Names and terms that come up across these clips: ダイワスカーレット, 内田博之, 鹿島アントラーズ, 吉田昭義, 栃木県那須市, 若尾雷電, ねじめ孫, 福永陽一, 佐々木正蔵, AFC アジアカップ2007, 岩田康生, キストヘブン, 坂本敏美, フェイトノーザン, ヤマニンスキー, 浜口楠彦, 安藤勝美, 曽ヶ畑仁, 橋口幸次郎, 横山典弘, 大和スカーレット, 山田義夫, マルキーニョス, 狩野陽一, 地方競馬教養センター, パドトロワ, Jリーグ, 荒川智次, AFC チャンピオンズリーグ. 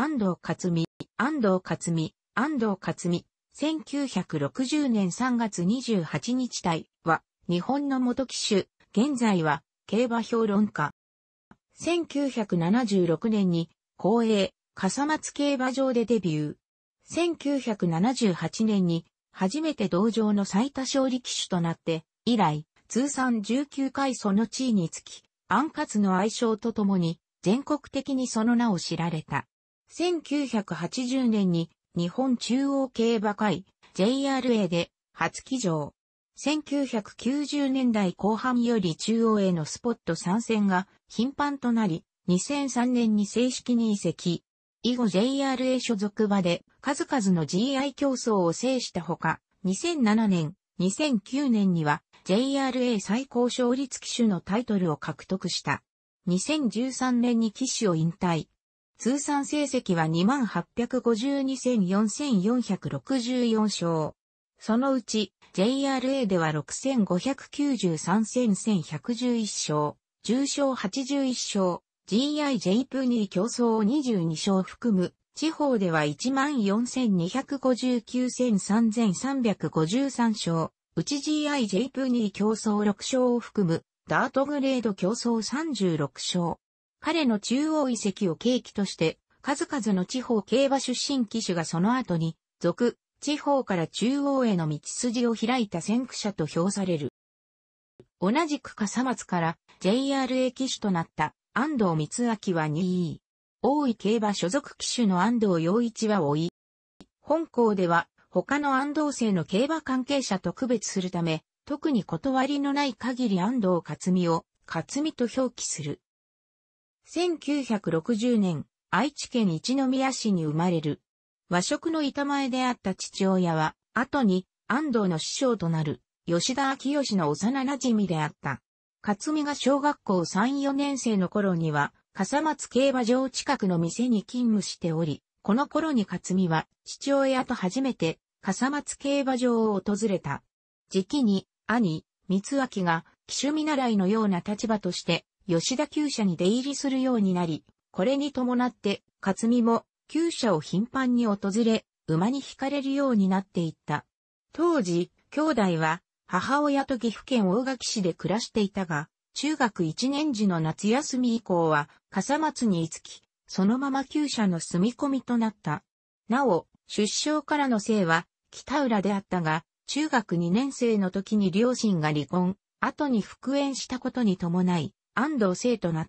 安藤勝美、1960年3月28日隊は、日本の元騎手、現在は、競馬評論家。1976年に、公営、笠松競馬場でデビュー。1978年に、初めて同場の最多勝利騎手となって、以来、通算19回その地位につき、安勝の愛称とともに、全国的にその名を知られた。1980年に、日本中央競馬会 JRA で初騎乗。1990年代後半より中央へのスポット参戦が頻繁となり、2003年に正式に移籍。以後 JRA 所属馬で数々の GI 競争を制したほか、2007年、2009年には JRA 最高勝率騎手のタイトルを獲得した。2013年に騎手を引退。通算成績は 2852戦4464勝。そのうち JRA では6593戦1111勝、重賞81勝、GIJ プニー競争を22勝含む、地方では 14259 戦3353勝、うち GIJ プニー競争6勝を含む、ダートグレード競争36勝。彼の中央移籍を契機として、数々の地方競馬出身騎手がその後に、続、地方から中央への道筋を開いた先駆者と評される。同じく笠松から JRA 騎手となった安藤光明は2位。大井競馬所属騎手の安藤陽一は追い。本校では他の安藤姓の競馬関係者と区別するため、特に断りのない限り安藤勝美を勝美と表記する。1960年、愛知県一宮市に生まれる。和食の板前であった父親は、後に安藤の師匠となる、吉田昭義の幼馴染であった。勝美が小学校3、4年生の頃には、笠松競馬場近くの店に勤務しており、この頃に勝美は、父親と初めて、笠松競馬場を訪れた。時期に、兄、光明が、騎手見習いのような立場として、吉田厩舎に出入りするようになり、これに伴って、勝美も厩舎を頻繁に訪れ、馬に惹かれるようになっていった。当時、兄弟は母親と岐阜県大垣市で暮らしていたが、中学1年時の夏休み以降は笠松に居つき、そのまま厩舎の住み込みとなった。なお、出生からの姓は北浦であったが、中学2年生の時に両親が離婚、後に復縁したことに伴い、安藤姓となっ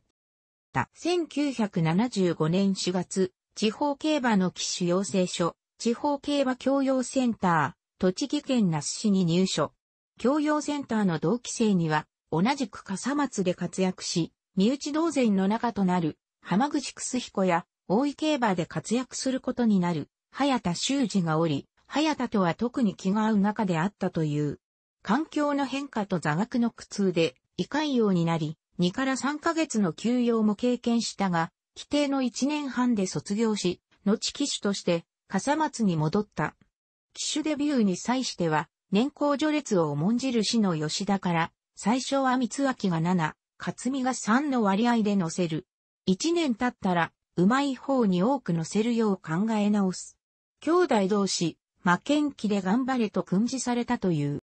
た。1975年4月、地方競馬の騎手養成所、地方競馬教養センター、栃木県那須市に入所。教養センターの同期生には、同じく笠松で活躍し、身内同然の仲となる、浜口楠彦や、大井競馬で活躍することになる、早田修二がおり、早田とは特に気が合う仲であったという。環境の変化と座学の苦痛で、胃潰瘍になり、2から3ヶ月の休養も経験したが、規定の1年半で卒業し、後騎手として、笠松に戻った。騎手デビューに際しては、年功序列を重んじる師の吉田から、最初は光明が7、勝美が3の割合で乗せる。1年経ったら、うまい方に多く乗せるよう考え直す。兄弟同士、負けん気で頑張れと訓示されたという。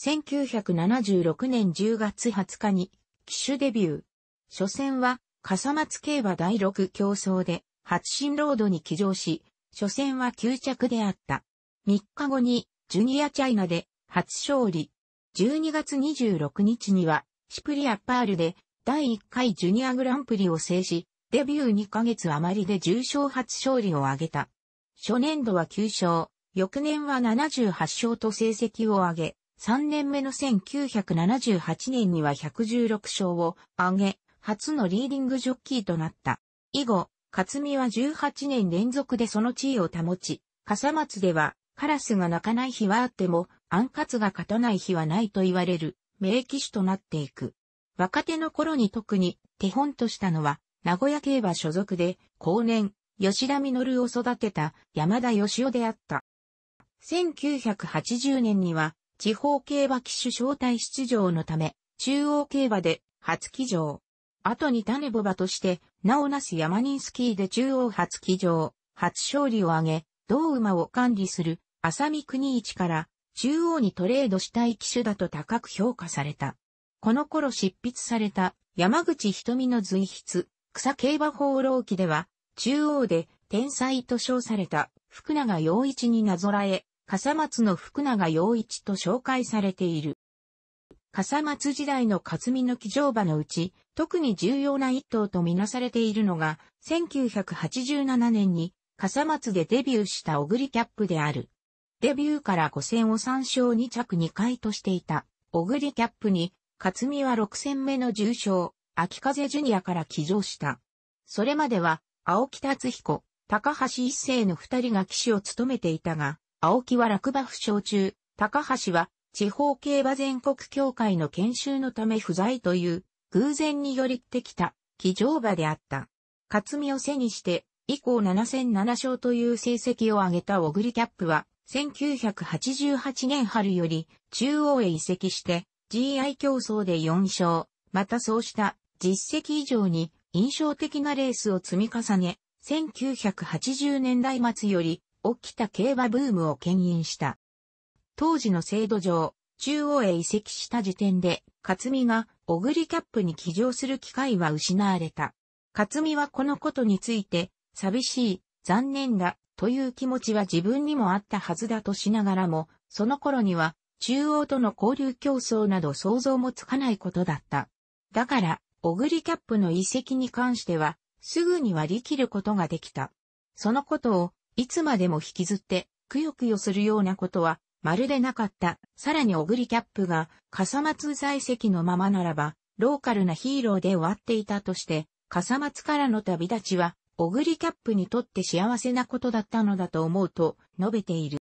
1976年10月20日に、騎手デビュー。初戦は、笠松競馬第6競争で、八神ロードに騎乗し、初戦は9着であった。3日後に、ジュニアチャイナで、初勝利。12月26日には、シプリアパールで、第1回ジュニアグランプリを制し、デビュー2ヶ月余りで重賞初勝利を挙げた。初年度は9勝、翌年は78勝と成績を挙げ、3年目の1978年には116勝を挙げ、初のリーディングジョッキーとなった。以後、勝美は18年連続でその地位を保ち、笠松では、カラスが鳴かない日はあっても、安勝が勝たない日はないと言われる、名騎手となっていく。若手の頃に特に、手本としたのは、名古屋競馬所属で、後年、吉田稔を育てた山田義夫であった。1980年には、地方競馬騎手招待出場のため、中央競馬で初騎乗。後に種牡馬として、名をなすヤマニンスキーで中央初騎乗、初勝利を挙げ、同馬を管理する、浅見国一から、中央にトレードしたい騎手だと高く評価された。この頃執筆された、山口瞳の随筆、草競馬放浪記では、中央で、天才と称された、福永陽一になぞらえ、笠松の福永陽一と紹介されている。笠松時代の克実の騎乗馬のうち、特に重要な一頭とみなされているのが、1987年に、笠松でデビューしたオグリキャップである。デビューから5戦を3勝2着2回としていた、オグリキャップに、克実は6戦目の重賞、秋風ジュニアから騎乗した。それまでは、青木達彦、高橋一生の二人が騎手を務めていたが、青木は落馬負傷中、高橋は地方競馬全国協会の研修のため不在という、偶然に寄りってきた、騎乗馬であった。克実を背にして、以降7戦7勝という成績を挙げたオグリキャップは、1988年春より中央へ移籍して、GI 競争で4勝、またそうした実績以上に印象的なレースを積み重ね、1980年代末より起きた競馬ブームを牽引した。当時の制度上、中央へ移籍した時点で、克実がオグリキャップに騎乗する機会は失われた。克実はこのことについて、寂しい、残念だ、という気持ちは自分にもあったはずだとしながらも、その頃には中央との交流競争など想像もつかないことだった。だから、オグリキャップの移籍に関しては、すぐに割り切ることができた。そのことを、いつまでも引きずって、くよくよするようなことは、まるでなかった。さらにオグリキャップが、笠松在籍のままならば、ローカルなヒーローで終わっていたとして、笠松からの旅立ちは、オグリキャップにとって幸せなことだったのだと思うと、述べている。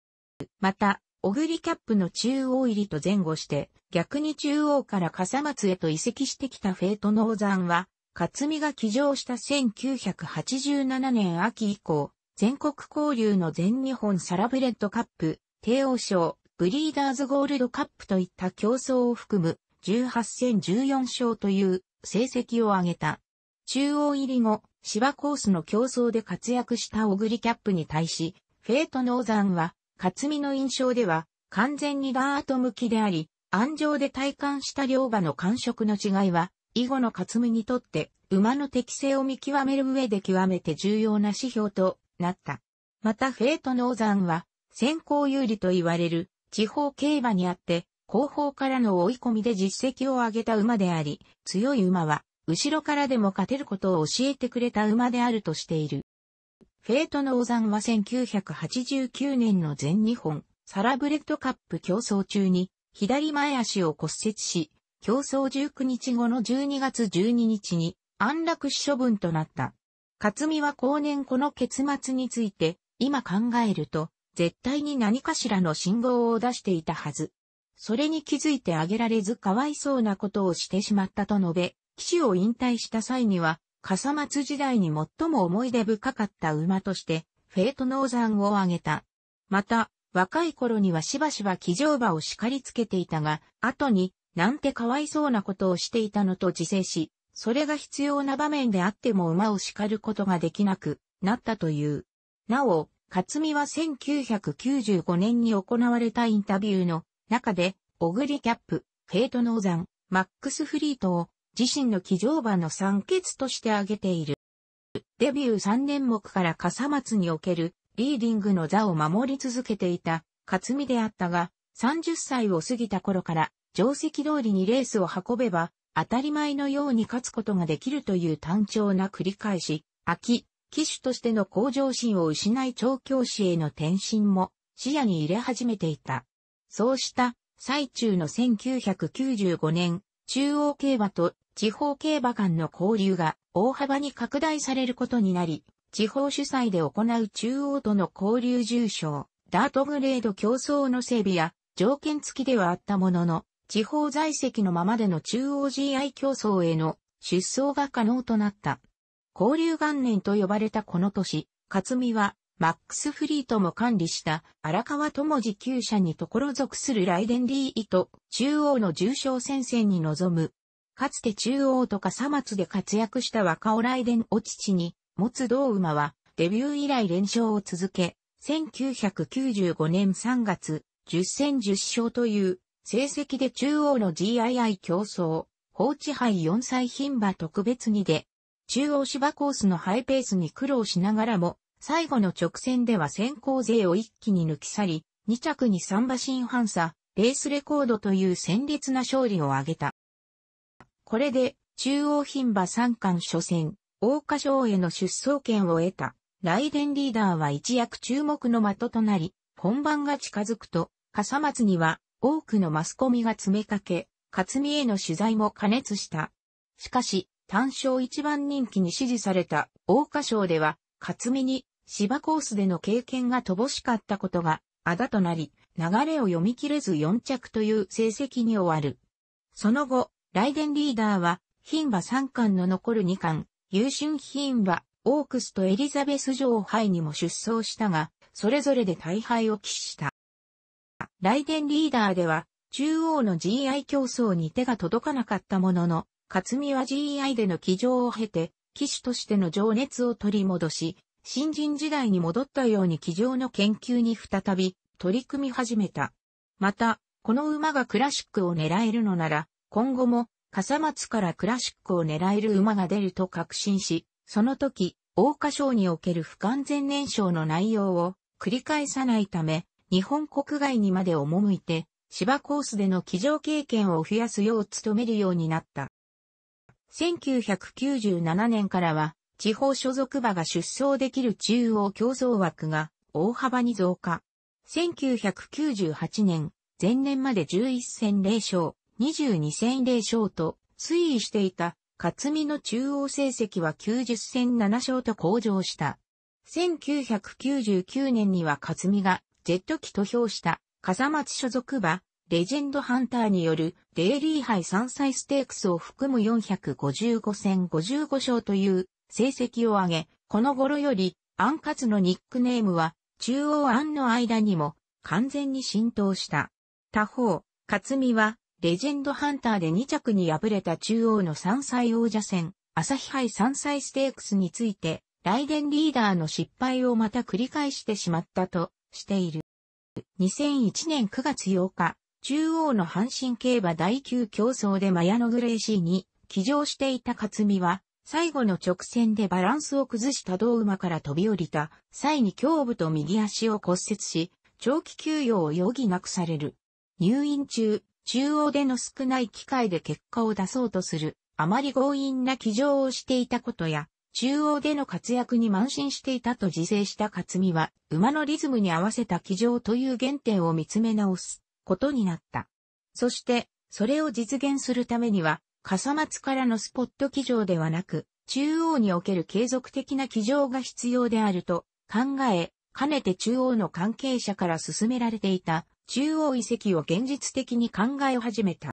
また、オグリキャップの中央入りと前後して、逆に中央から笠松へと移籍してきたフェイトノーザンは、克実が騎乗した1987年秋以降、全国交流の全日本サラブレッドカップ、帝王賞、ブリーダーズゴールドカップといった競争を含む18戦14勝という成績を挙げた。中央入り後、芝コースの競争で活躍したオグリキャップに対し、フェイトノーザンは、克実の印象では完全にダート向きであり、鞍上で体感した両馬の感触の違いは、以後の克実にとって馬の適性を見極める上で極めて重要な指標となった。またフェイトノーザンは、先行有利と言われる地方競馬にあって、後方からの追い込みで実績を上げた馬であり、強い馬は、後ろからでも勝てることを教えてくれた馬であるとしている。フェイトノーザンは1989年の全日本サラブレッドカップ競争中に左前足を骨折し、競争19日後の12月12日に安楽死処分となった。克実は後年この結末について、今考えると絶対に何かしらの信号を出していたはず。それに気づいてあげられずかわいそうなことをしてしまったと述べ、騎手を引退した際には、笠松時代に最も思い出深かった馬として、フェイトノーザンを挙げた。また、若い頃にはしばしば騎乗馬を叱りつけていたが、後に、なんてかわいそうなことをしていたのと自制し、それが必要な場面であっても馬を叱ることができなくなったという。なお、克実は1995年に行われたインタビューの中で、オグリキャップ、フェイトノーザン、マックスフリートを、自身の騎乗馬の三傑として挙げている。デビュー3年目から笠松におけるリーディングの座を守り続けていた克実であったが、30歳を過ぎた頃から定石通りにレースを運べば当たり前のように勝つことができるという単調な繰り返し、騎手としての向上心を失い調教師への転身も視野に入れ始めていた。そうした最中の1995年、中央競馬と地方競馬間の交流が大幅に拡大されることになり、地方主催で行う中央との交流重賞、ダートグレード競争の整備や条件付きではあったものの、地方在籍のままでの中央 GI 競争への出走が可能となった。交流元年と呼ばれたこの年、克実はマックスフリートも管理した荒川智次厩舎に所属するライデンリーと中央の重賞戦線に臨む。かつて中央と笠松で活躍した若尾雷電を父に持つ同馬は、デビュー以来連勝を続け、1995年3月、10戦10勝という成績で中央の JRA 競走、放置杯4歳牝馬特別にで、中央芝コースのハイペースに苦労しながらも、最後の直線では先行勢を一気に抜き去り、2着に3馬身半差、レースレコードという鮮烈な勝利を挙げた。これで、中央牝馬三冠初戦、桜花賞への出走権を得た、雷電リーダーは一躍注目の的となり、本番が近づくと、笠松には多くのマスコミが詰めかけ、勝見への取材も過熱した。しかし、単勝一番人気に支持された桜花賞では、勝見に芝コースでの経験が乏しかったことがあだとなり、流れを読み切れず4着という成績に終わる。その後、雷電リーダーは、牝馬三冠の残る2冠、優駿牝馬、オークスとエリザベス女王杯にも出走したが、それぞれで大敗を喫した。雷電リーダーでは、中央の GI 競争に手が届かなかったものの、勝見は GI での騎乗を経て、騎手としての情熱を取り戻し、新人時代に戻ったように騎乗の研究に再び取り組み始めた。また、この馬がクラシックを狙えるのなら、今後も笠松からクラシックを狙える馬が出ると確信し、その時、桜花賞における不完全燃焼の内容を繰り返さないため、日本国外にまで赴いて、芝コースでの騎乗経験を増やすよう努めるようになった。1997年からは、地方所属馬が出走できる中央競走枠が大幅に増加。1998年、前年まで11戦0勝、22戦0勝と推移していた勝見の中央成績は90戦7勝と向上した。1999年には勝見がジェット機と評した笠松所属馬、レジェンドハンターによるデイリー杯3歳ステークスを含む455戦55勝という成績を上げ、この頃よりアンカツのニックネームは中央アンの間にも完全に浸透した。他方、勝見はレジェンドハンターで2着に敗れた中央の3歳王者戦、朝日杯3歳ステークスについて、雷電リーダーの失敗をまた繰り返してしまったとしている。2001年9月8日、中央の阪神競馬第9競走でマヤノグレーシーに騎乗していた勝見は、最後の直線でバランスを崩した同馬から飛び降りた際に胸部と右足を骨折し、長期休養を余儀なくされる。入院中、中央での少ない機会で結果を出そうとする、あまり強引な騎乗をしていたことや、中央での活躍に慢心していたと自省した勝見は、馬のリズムに合わせた騎乗という原点を見つめ直すことになった。そして、それを実現するためには、笠松からのスポット騎乗ではなく、中央における継続的な騎乗が必要であると考え、かねて中央の関係者から勧められていた、中央移籍を現実的に考え始めた。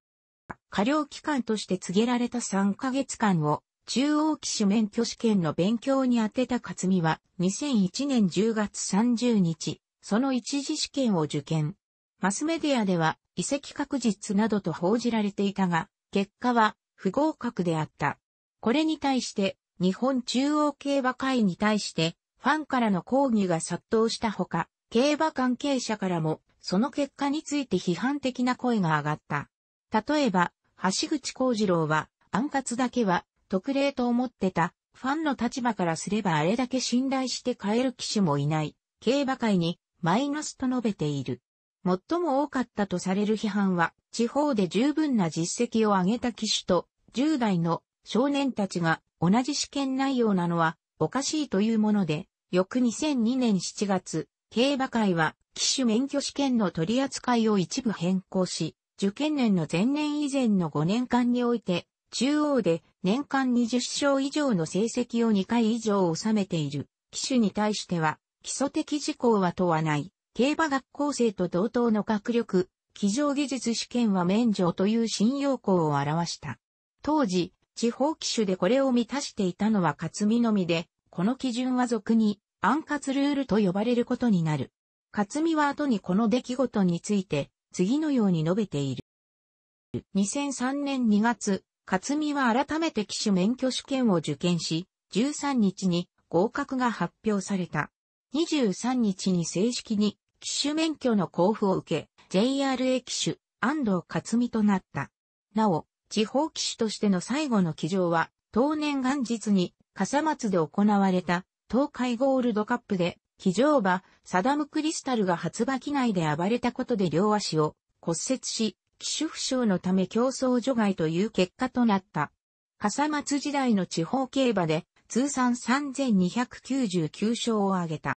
過料期間として告げられた3ヶ月間を、中央騎手免許試験の勉強に充てた勝見は、2001年10月30日、その一次試験を受験。マスメディアでは移籍確実などと報じられていたが、結果は不合格であった。これに対して日本中央競馬会に対してファンからの抗議が殺到したほか、競馬関係者からもその結果について批判的な声が上がった。例えば、橋口幸次郎は、アンカツだけは特例と思ってた、ファンの立場からすればあれだけ信頼して買える騎手もいない、競馬界にマイナスと述べている。最も多かったとされる批判は、地方で十分な実績を上げた騎手と、10代の少年たちが同じ試験内容なのはおかしいというもので、翌2002年7月、競馬会は騎手免許試験の取り扱いを一部変更し、受験年の前年以前の5年間において、中央で年間20勝以上の成績を2回以上収めている騎手に対しては、基礎的事項は問わない。競馬学校生と同等の学力、騎乗技術試験は免除という新要項を表した。当時、地方騎手でこれを満たしていたのは勝見のみで、この基準は俗に、アンカツルールと呼ばれることになる。勝見は後にこの出来事について、次のように述べている。2003年2月、克実は改めて騎手免許試験を受験し、13日に合格が発表された。23日に正式に騎手免許の交付を受け、JRA 騎手、安藤克実となった。なお、地方騎手としての最後の騎乗は、同年元日に笠松で行われた東海ゴールドカップで、騎乗馬、サダムクリスタルが初馬機内で暴れたことで両足を骨折し、騎手負傷のため競走除外という結果となった。笠松時代の地方競馬で、通算3299勝を挙げた。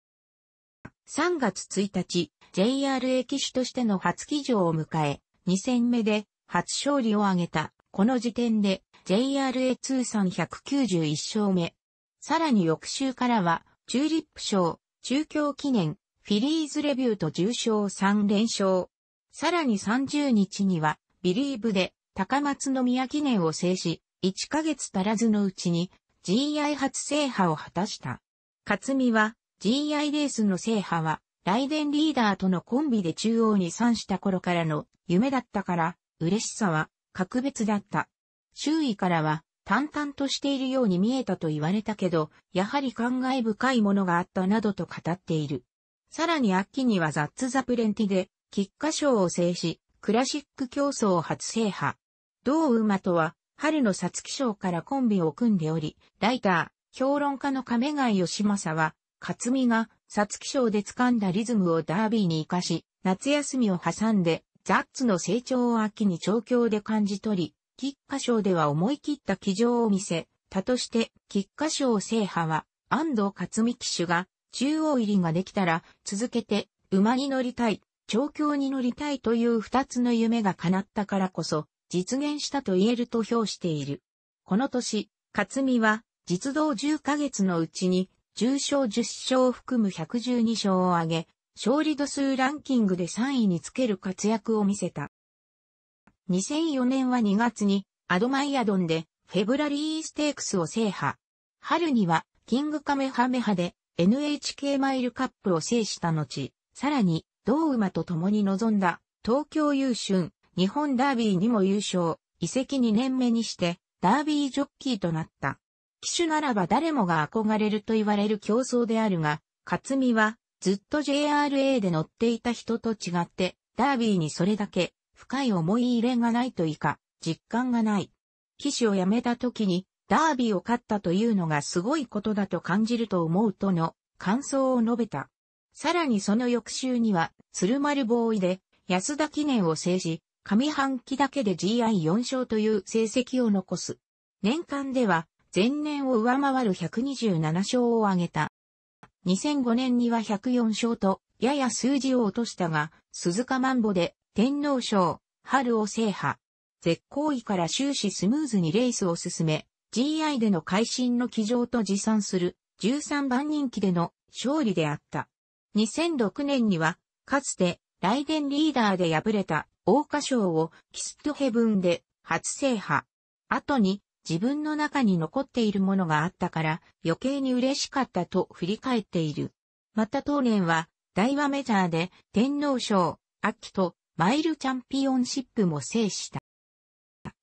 3月1日、JRA 騎手としての初騎乗を迎え、2戦目で初勝利を挙げた。この時点で JRA 通算191勝目。さらに翌週からは、チューリップ賞、中京記念、フィリーズレビューと10勝3連勝。さらに30日には、ビリーブで高松宮記念を制し、1ヶ月足らずのうちに、GI 初制覇を果たした。克実は GI レースの制覇はライデンリーダーとのコンビで中央に参した頃からの夢だったから嬉しさは格別だった。周囲からは淡々としているように見えたと言われたけど、やはり感慨深いものがあったなどと語っている。さらに秋にはザッツ・ザ・プレンティで菊花賞を制し、クラシック競走を初制覇。同馬とは春の皐月賞からコンビを組んでおり、ライター、評論家の亀貝義正は、克実が皐月賞で掴んだリズムをダービーに活かし、夏休みを挟んで、ザッツの成長を秋に調教で感じ取り、菊花賞では思い切った騎乗を見せ、他として菊花賞制覇は、安藤克実騎手が、中央入りができたら、続けて、馬に乗りたい、調教に乗りたいという二つの夢が叶ったからこそ、実現したと言えると評している。この年、克実は、実動10ヶ月のうちに、10勝10勝を含む112勝を挙げ、勝利度数ランキングで3位につける活躍を見せた。2004年は2月に、アドマイヤドンで、フェブラリーステークスを制覇。春には、キングカメハメハで、NHK マイルカップを制した後、さらに、同馬と共に臨んだ、東京優駿。日本ダービーにも優勝、移籍2年目にして、ダービージョッキーとなった。騎手ならば誰もが憧れると言われる競争であるが、克実は、ずっと JRA で乗っていた人と違って、ダービーにそれだけ、深い思い入れがないというか、実感がない。騎手を辞めた時に、ダービーを勝ったというのがすごいことだと感じると思うとの、感想を述べた。さらにその翌週には、鶴丸ボーイで、安田記念を制し、上半期だけで GI4 勝という成績を残す。年間では前年を上回る127勝を挙げた。2005年には104勝とやや数字を落としたが、鈴鹿マンボで天皇賞、春を制覇。絶好位から終始スムーズにレースを進め、GI での会心の騎乗と持参する13番人気での勝利であった。2006年にはかつてライデンリーダーで敗れた桜花賞をキストヘブンで初制覇。後に自分の中に残っているものがあったから余計に嬉しかったと振り返っている。また当年は大和メジャーで天皇賞、秋とマイルチャンピオンシップも制した。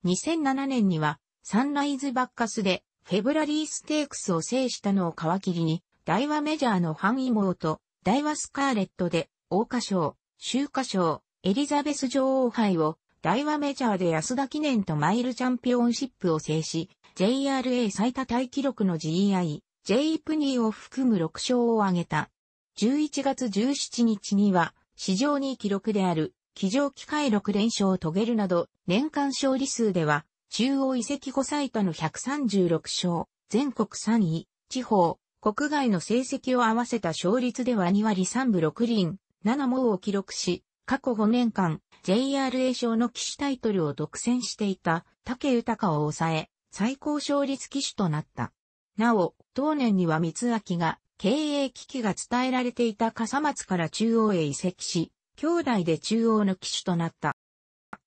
2007年にはサンライズバッカスでフェブラリーステークスを制したのを皮切りに大和メジャーの半妹、大和スカーレットで桜花賞、秋華賞、エリザベス女王杯を大和メジャーで安田記念とマイルチャンピオンシップを制し、JRA 最多タイ記録の GI、J プニーを含む6勝を挙げた。11月17日には、史上2位記録である、騎乗機会6連勝を遂げるなど、年間勝利数では、中央移籍後最多の136勝、全国3位、地方、国外の成績を合わせた勝率では2割3分6厘、7毛を記録し、過去5年間、JRA 賞の騎手タイトルを独占していた武豊を抑え、最高勝率騎手となった。なお、当年には光明が経営危機が伝えられていた笠松から中央へ移籍し、兄弟で中央の騎手となった。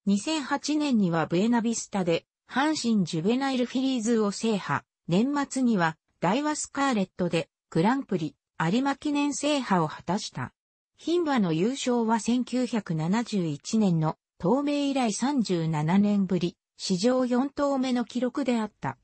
2008年にはブエナビスタで阪神ジュベナイルフィリーズを制覇。年末にはダイワスカーレットでグランプリ有馬記念制覇を果たした。牝馬の優勝は1971年の東名以来37年ぶり、史上4頭目の記録であった。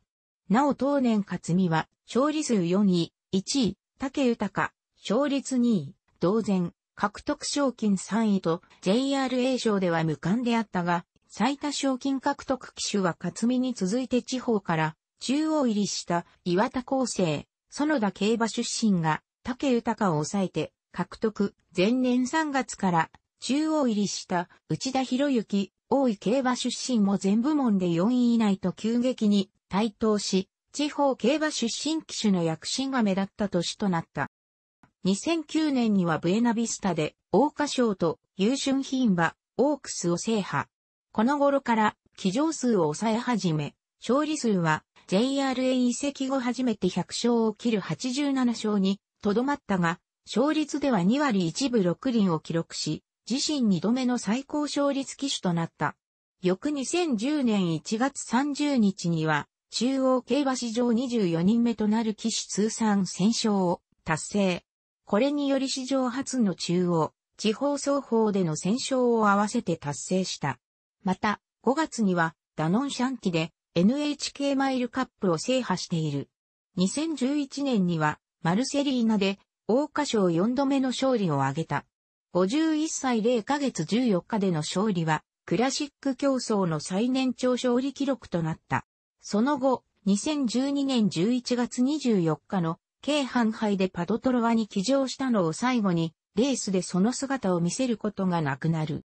なお当年勝美は、勝利数4位、1位、武豊、勝率2位、同然、獲得賞金3位と JRA 賞では無冠であったが、最多賞金獲得騎手は勝美に続いて地方から中央入りした岩田康生、園田競馬出身が武豊を抑えて獲得。前年3月から中央入りした内田博之、大井競馬出身も全部門で4位以内と急激に台頭し、地方競馬出身騎手の躍進が目立った年となった。2009年にはブエナビスタで桜花賞と優駿牝馬オークスを制覇。この頃から騎乗数を抑え始め、勝利数は JRA 移籍後初めて100勝を切る87勝にとどまったが、勝率では2割1分6厘を記録し、自身2度目の最高勝率騎手となった。翌2010年1月30日には、中央競馬史上24人目となる騎手通算1000勝を達成。これにより史上初の中央、地方双方での1000勝を合わせて達成した。また、5月には、ダノンシャンティで NHK マイルカップを制覇している。2011年には、マルセリーナで、桜花賞4度目の勝利を挙げた。51歳0ヶ月14日での勝利は、クラシック競争の最年長勝利記録となった。その後、2012年11月24日の、京阪杯でパドトロワに騎乗したのを最後に、レースでその姿を見せることがなくなる。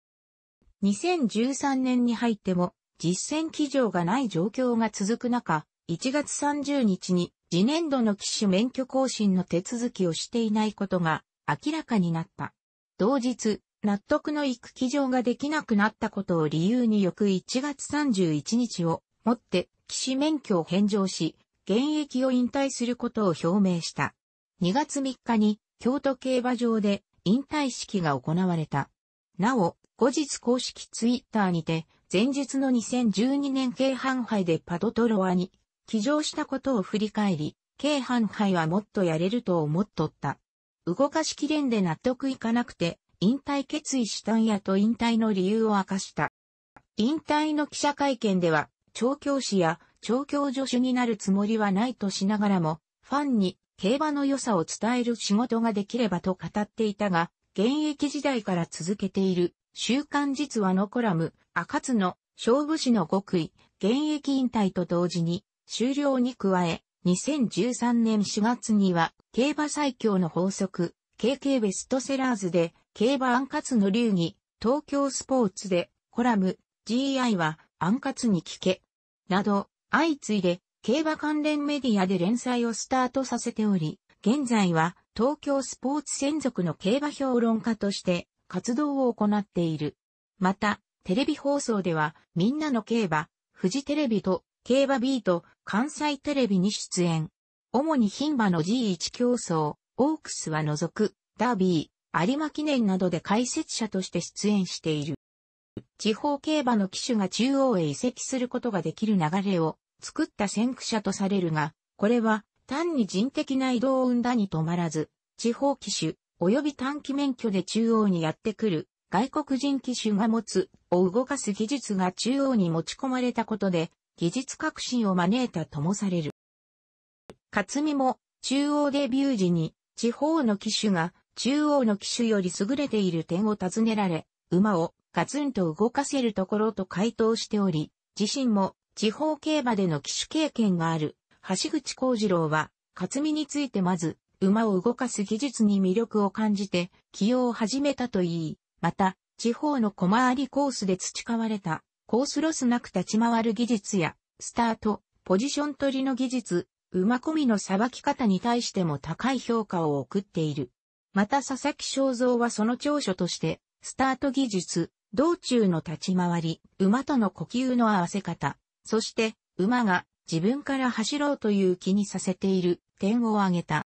2013年に入っても、実戦騎乗がない状況が続く中、1月30日に、次年度の騎手免許更新の手続きをしていないことが明らかになった。同日、納得のいく騎乗ができなくなったことを理由に翌1月31日をもって騎手免許を返上し、現役を引退することを表明した。2月3日に京都競馬場で引退式が行われた。なお、後日公式ツイッターにて、前日の2012年京阪杯でパドトロワに騎乗したことを振り返り、京阪杯はもっとやれると思っとった。動かしきれんで納得いかなくて、引退決意したんやと引退の理由を明かした。引退の記者会見では、調教師や調教助手になるつもりはないとしながらも、ファンに競馬の良さを伝える仕事ができればと語っていたが、現役時代から続けている週刊実話のコラム、赤津の勝負師の極意、現役引退と同時に終了に加え、2013年4月には競馬最強の法則、KK ベストセラーズで競馬アンカツの流儀、東京スポーツでコラム、GI はアンカツに聞け、など、相次いで、競馬関連メディアで連載をスタートさせており、現在は東京スポーツ専属の競馬評論家として活動を行っている。また、テレビ放送では、みんなの競馬、フジテレビと、競馬 B と、関西テレビに出演。主に牝馬の G1 競争、オークスは除く、ダービー、有馬記念などで解説者として出演している。地方競馬の騎手が中央へ移籍することができる流れを、作った先駆者とされるが、これは単に人的な移動を生んだに止まらず、地方騎手及び短期免許で中央にやってくる外国人騎手が持つを動かす技術が中央に持ち込まれたことで技術革新を招いたともされる。勝美も中央デビュー時に地方の騎手が中央の騎手より優れている点を尋ねられ、馬をガツンと動かせるところと回答しており、自身も地方競馬での騎手経験がある、橋口幸次郎は、勝美についてまず、馬を動かす技術に魅力を感じて、起用を始めたと言い、また、地方の小回りコースで培われた、コースロスなく立ち回る技術や、スタート、ポジション取りの技術、馬込みのさばき方に対しても高い評価を送っている。また佐々木正蔵はその長所として、スタート技術、道中の立ち回り、馬との呼吸の合わせ方、そして、馬が自分から走ろうという気にさせている点を挙げた。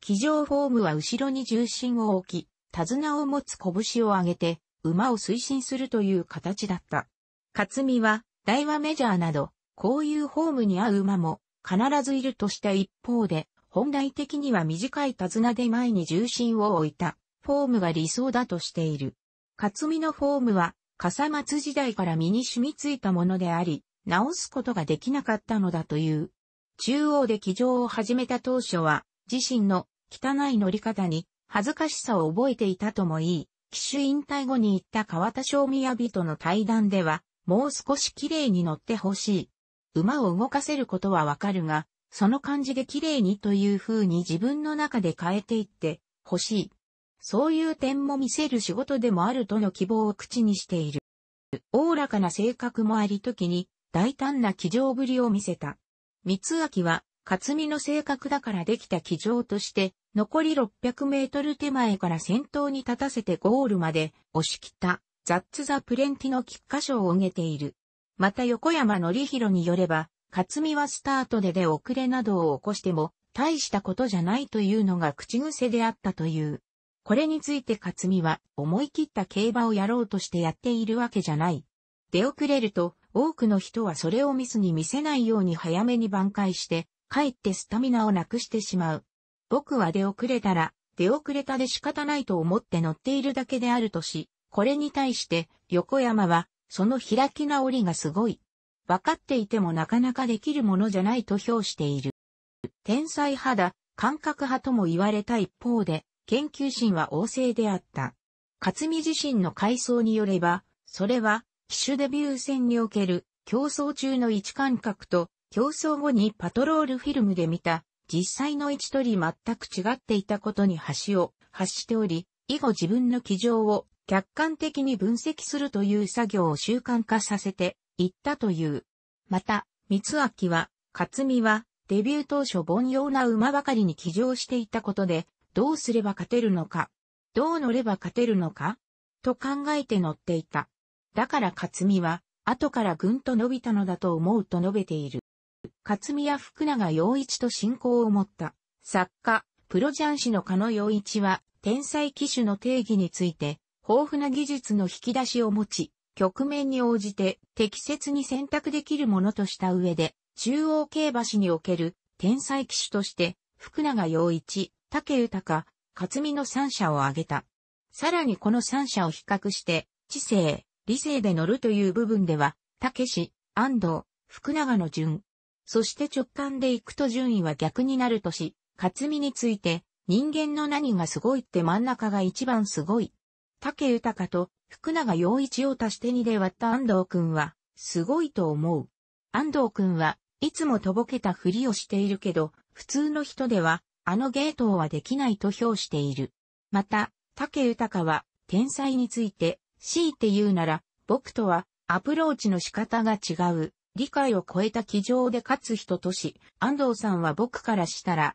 騎乗フォームは後ろに重心を置き、手綱を持つ拳を上げて、馬を推進するという形だった。勝美は、大和メジャーなど、こういうフォームに合う馬も必ずいるとした一方で、本来的には短い手綱で前に重心を置いた、フォームが理想だとしている。勝美のフォームは、笠松時代から身に染みついたものであり、直すことができなかったのだという。中央で騎乗を始めた当初は、自身の汚い乗り方に恥ずかしさを覚えていたとも言い、騎手引退後に行った川田将雅との対談では、もう少し綺麗に乗ってほしい。馬を動かせることはわかるが、その感じで綺麗にという風に自分の中で変えていってほしい。そういう点も見せる仕事でもあるとの希望を口にしている。おおらかな性格もあり時に大胆な騎乗ぶりを見せた。光明は、克己の性格だからできた騎乗として、残り600メートル手前から先頭に立たせてゴールまで押し切った、ザッツ・ザ・プレンティの菊花賞を挙げている。また横山典弘によれば、克己はスタートで出遅れなどを起こしても、大したことじゃないというのが口癖であったという。これについて克己は、思い切った競馬をやろうとしてやっているわけじゃない。出遅れると、多くの人はそれをミスに見せないように早めに挽回して、かえってスタミナをなくしてしまう。僕は出遅れたら、出遅れたで仕方ないと思って乗っているだけであるとし、これに対して横山は、その開き直りがすごい。分かっていてもなかなかできるものじゃないと評している。天才派だ、感覚派とも言われた一方で、研究心は旺盛であった。克己自身の回想によれば、それは、騎手デビュー戦における競争中の位置感覚と競争後にパトロールフィルムで見た実際の位置とり全く違っていたことに橋を発しており、以後自分の騎乗を客観的に分析するという作業を習慣化させていったという。また、光明は、克己はデビュー当初凡庸な馬ばかりに騎乗していたことで、どうすれば勝てるのか、どう乗れば勝てるのか、と考えて乗っていた。だから克己は、後からぐんと伸びたのだと思うと述べている。克己や福永陽一と親交を持った、作家、プロ雀士の狩野陽一は、天才騎手の定義について、豊富な技術の引き出しを持ち、局面に応じて適切に選択できるものとした上で、中央競馬史における天才騎手として、福永陽一、武豊、克己の3者を挙げた。さらにこの3者を比較して、知性、理性で乗るという部分では、武、安藤、福永の順。そして直感で行くと順位は逆になるとし、克己について、人間の何がすごいって真ん中が一番すごい。武豊と福永陽一を足して2で割った安藤くんは、すごいと思う。安藤くんはいつもとぼけたふりをしているけど、普通の人では、あの芸当はできないと評している。また、武豊は、天才について、強いて言うなら、僕とはアプローチの仕方が違う、理解を超えた騎乗で勝つ人とし、安藤さんは僕からしたら、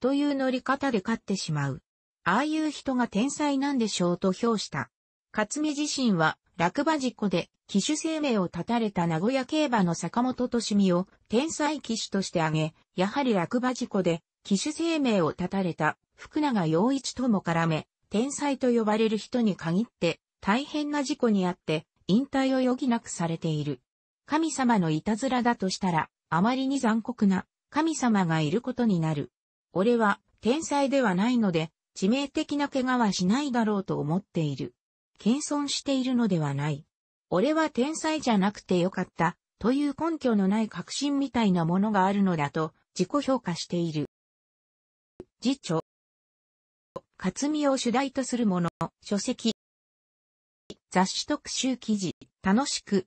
という乗り方で勝ってしまう。ああいう人が天才なんでしょうと評した。克己自身は、落馬事故で騎手生命を絶たれた名古屋競馬の坂本敏美を天才騎手として挙げ、やはり落馬事故で騎手生命を絶たれた福永陽一とも絡め、天才と呼ばれる人に限って大変な事故にあって引退を余儀なくされている。神様のいたずらだとしたらあまりに残酷な神様がいることになる。俺は天才ではないので致命的な怪我はしないだろうと思っている。謙遜しているのではない。俺は天才じゃなくてよかったという根拠のない確信みたいなものがあるのだと自己評価している。次著克己を主題とするもの、書籍、雑誌特集記事、楽しく